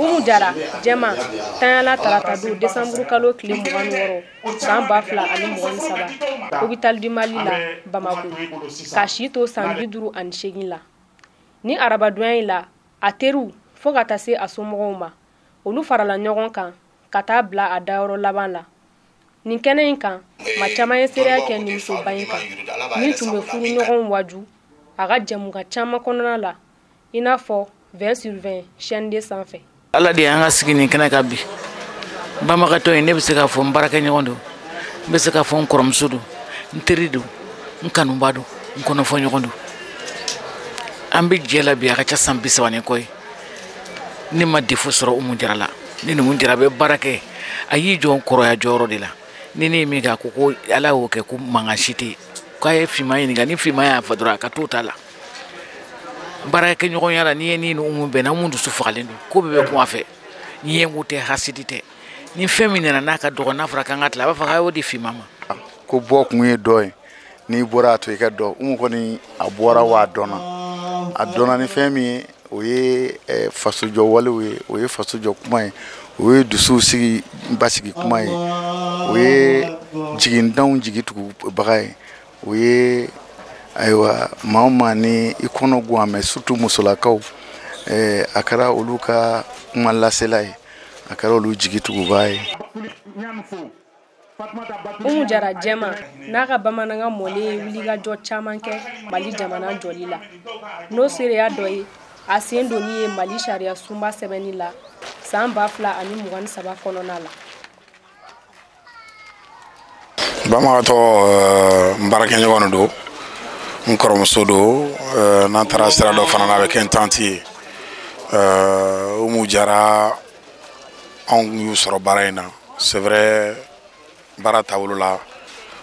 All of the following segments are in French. Umu Jara, Djema, Tanyala Taratadu, Décembre Kalo Kile Mougan Woro, Sambafla Ali Mougan Saba, Hôpital du Mali la, Bamako, Kashito Sambiduru an Shegin la. Ni Arabadouin la, Ateru, Fogatase Asomoroma, Olu Farala Nyoron kan, Katabla Adaoro Laban la. Ninkene inkan, Machama Yesere Ken Nimso Bainka, Ni Tumbe Furu Nyoron Wadu, Aga Djemuga Chama Konona la, Inafo, 20 sur 20, chaîne de sans fait. Allah dit anga sigini kana kabi bamakato ene bisaka fon baraka nyondo bisaka fon korom sudu nteridu nkanu badu nkono fon nyondo ambi jela bi aka sambi sawani koy ni maddi fusro umu jarala ni mun jarabe barake ayi jon koro ya joro dila ni ni mi ga ko ala woke ku mangashiti kay fima ni ga ni fima ya fadura ka totala baraka nyogon yala ni ni umu bena mundu sufalendo ko be ko afa ni ngote hasidite ni femine na naka do na afra kan atla ba fa hawo di fi mama ko bok mu doy ni borato ka do umu ko ni abora wa adona ni femi oye fasujo walwe oye fasujo kumai oye dusu sigi basigi kumai oye jigin down jigitu bagai oye aiwa mama ni ikono guame sutu musolakau akara uluka mala selai akara ulu jigitu gubai umu jara Djema naga bamana nga mole uliga jo chamanke mali jamana jolila no seria doyi asiendo ni mali sharia sumba sebenila samba fla ani mugan saba kononala bama to mbaraka nyono do Encore sodo n'entara sera do fanana avec un tanti umujara angu soro baraina c'est vrai barata wolola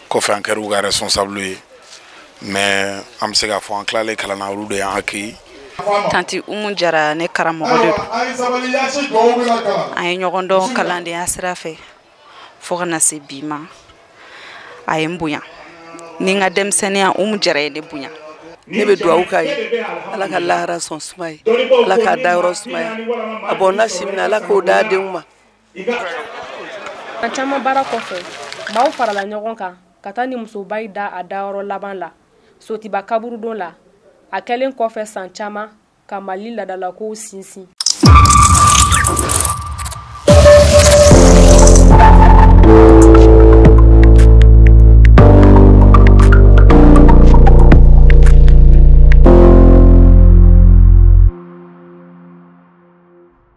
ko fe ankeru ga responsable mais am se ga fo an klale kala na wulu de haki tanti umujara ne karamo do ay nyogondo kalande asra fe fo na se bima ay mbuya Ninga dem senia umjere de bunya. Nebe douaukai. Alaka lahara son smai. Alaka dauro smai. Abona simna alaka oda de uma. Anchama barakofe. Bao para la nyoronka. Katani musubai da adauro laban la. Sotiba kaburu don la. Akelen kofe sanchama. Kamali la dalako sinsi.